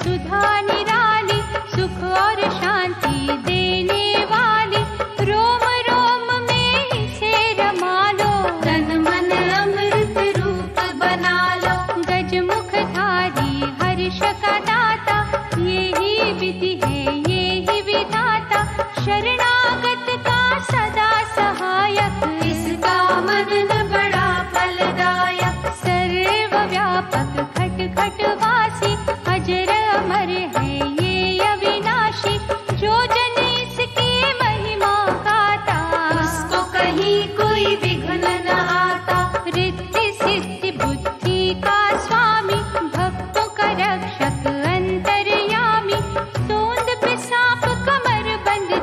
सुधा निराली सुख और शांति देने।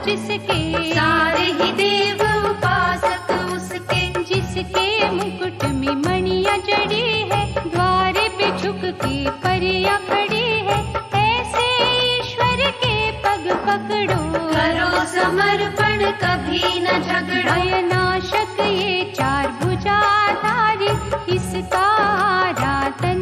जिसके सारे ही देव उपासक उसके, जिसके मुकुट में मणियाँ जड़ी है, द्वारे पे झुक के परिया खड़ी है, ऐसे ईश्वर के पग पकड़ो, करो समर्पण कभी न झगड़ो। भयनाशक ये चार भुजा धारी इसका आराधन